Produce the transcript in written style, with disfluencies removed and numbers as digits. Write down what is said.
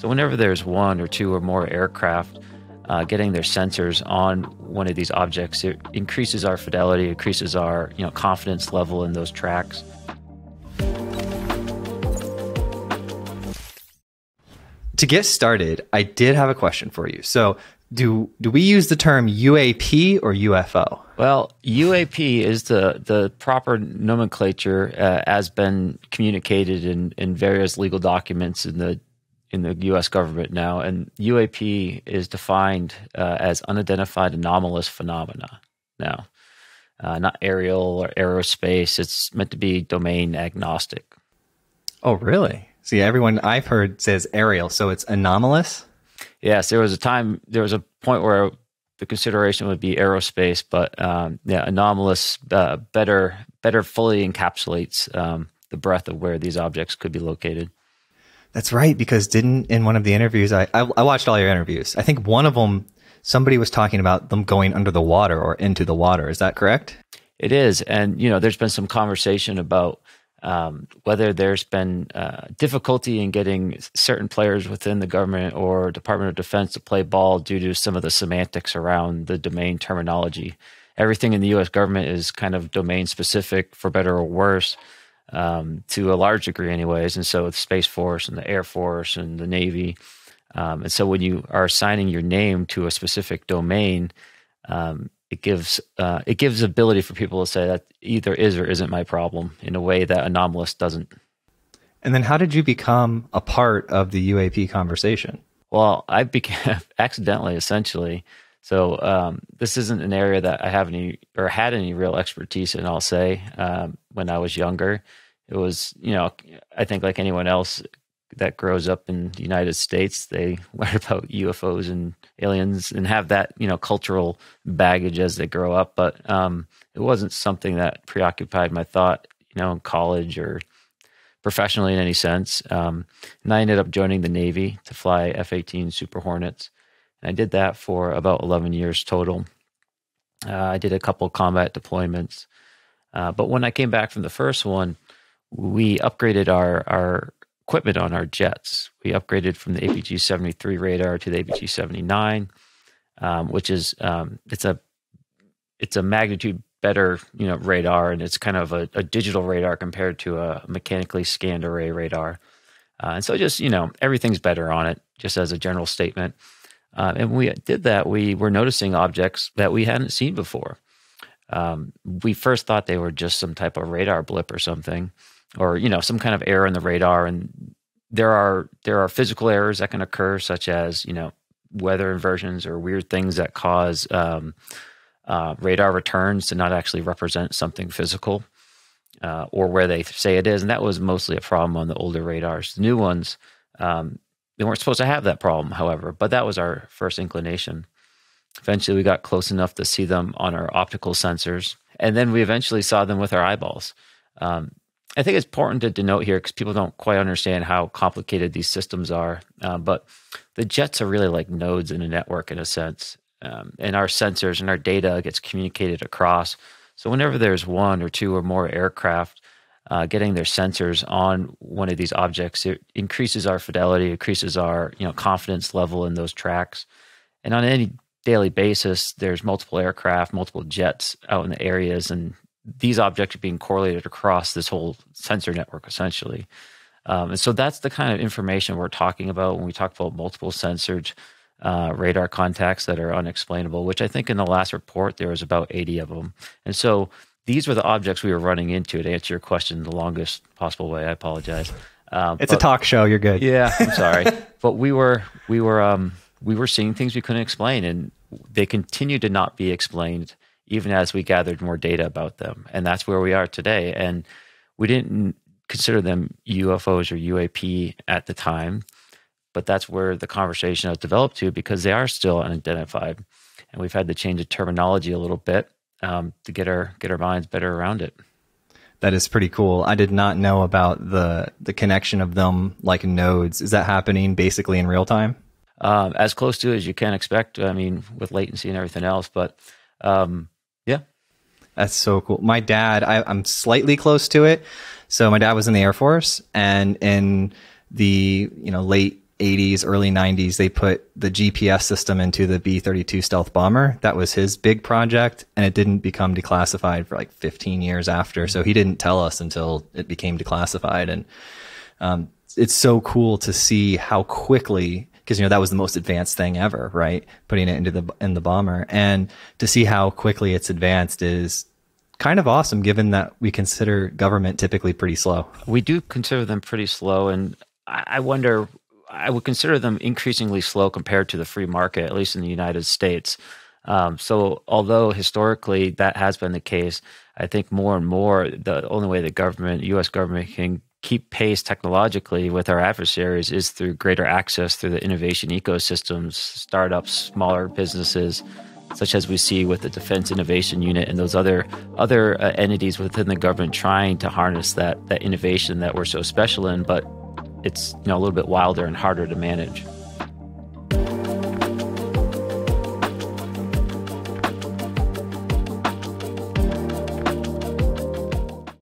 So whenever there's one or two or more aircraft getting their sensors on one of these objects, it increases our fidelity, increases our confidence level in those tracks. To get started, I did have a question for you. So do we use the term UAP or UFO? Well, UAP is the proper nomenclature as been communicated in various legal documents in the U.S. government now. And UAP is defined as unidentified anomalous phenomena now, not aerial or aerospace. It's meant to be domain agnostic. Oh, really? See, everyone I've heard says aerial, so it's anomalous? Yes, there was a point where the consideration would be aerospace, but yeah, anomalous better fully encapsulates the breadth of where these objects could be located. That's right, because in one of the interviews, I watched all your interviews. I think one of them, somebody was talking about them going under the water or into the water. Is that correct? It is, and there's been some conversation about whether there's been difficulty in getting certain players within the government or Department of Defense to play ball due to some of the semantics around the domain terminology. Everything in the U.S. government is kind of domain specific, for better or worse, to a large degree anyways. And so with Space Force and the Air Force and the Navy. And so when you are assigning your name to a specific domain, it gives ability for people to say that either is or isn't my problem in a way that anomalous doesn't. And then how did you become a part of the UAP conversation? Well, I became accidentally, essentially. So this isn't an area that I have had any real expertise in, I'll say. When I was younger, it was, I think like anyone else that grows up in the United States, they learn about UFOs and aliens and have that, cultural baggage as they grow up. But it wasn't something that preoccupied my thought, in college or professionally in any sense. And I ended up joining the Navy to fly F-18 Super Hornets. And I did that for about 11 years total. I did a couple of combat deployments. But when I came back from the first one, we upgraded our equipment on our jets. We upgraded from the APG-73 radar to the APG-79, which is it's a magnitude better radar, and it's kind of a digital radar compared to a mechanically scanned array radar. And so just everything's better on it, just as a general statement. And when we did that, we were noticing objects that we hadn't seen before. We first thought they were just some type of radar blip or something, or some kind of error in the radar. And there are physical errors that can occur, such as weather inversions or weird things that cause radar returns to not actually represent something physical or where they say it is. And that was mostly a problem on the older radars. The new ones, they weren't supposed to have that problem, however, but that was our first inclination. Eventually we got close enough to see them on our optical sensors, and then we eventually saw them with our eyeballs. I think it's important to denote here because people don't quite understand how complicated these systems are, but the jets are really like nodes in a network in a sense, and our sensors and our data gets communicated across. So whenever there's one or two or more aircraft getting their sensors on one of these objects, it increases our fidelity, increases our confidence level in those tracks. And on any daily basis, there's multiple aircraft, multiple jets out in the areas, and these objects are being correlated across this whole sensor network, essentially. And so that's the kind of information we're talking about when we talk about multiple sensored radar contacts that are unexplainable, which I think in the last report, there was about 80 of them. And so these were the objects we were running into, to answer your question the longest possible way. I apologize. It's a talk show. You're good. Yeah, I'm sorry. But we were seeing things we couldn't explain, and they continue to not be explained even as we gathered more data about them. And that's where we are today. And we didn't consider them UFOs or UAP at the time, but that's where the conversation has developed to, because they are still unidentified. And we've had to change the terminology a little bit to get our minds better around it. That is pretty cool. I did not know about the connection of them like nodes. Is that happening basically in real time? As close to as you can expect, I mean, with latency and everything else, but yeah. That's so cool. My dad, I'm slightly close to it. So my dad was in the Air Force, and in the late 80s, early 90s, they put the GPS system into the B-32 stealth bomber. That was his big project, and it didn't become declassified for like 15 years after. So he didn't tell us until it became declassified. And it's so cool to see how quickly, because, you know, that was the most advanced thing ever, right? Putting it into in the bomber, and to see how quickly it's advanced is kind of awesome, given that we consider government typically pretty slow. We do consider them pretty slow, and I wonder, I would consider them increasingly slow compared to the free market, at least in the United States. So although historically that has been the case, I think more and more the only way the government, U.S. government, can keep pace technologically with our adversaries is through greater access through the innovation ecosystems, startups, smaller businesses, such as we see with the Defense Innovation Unit and those other entities within the government trying to harness that innovation that we're so special in, but it's, you know, a little bit wilder and harder to manage.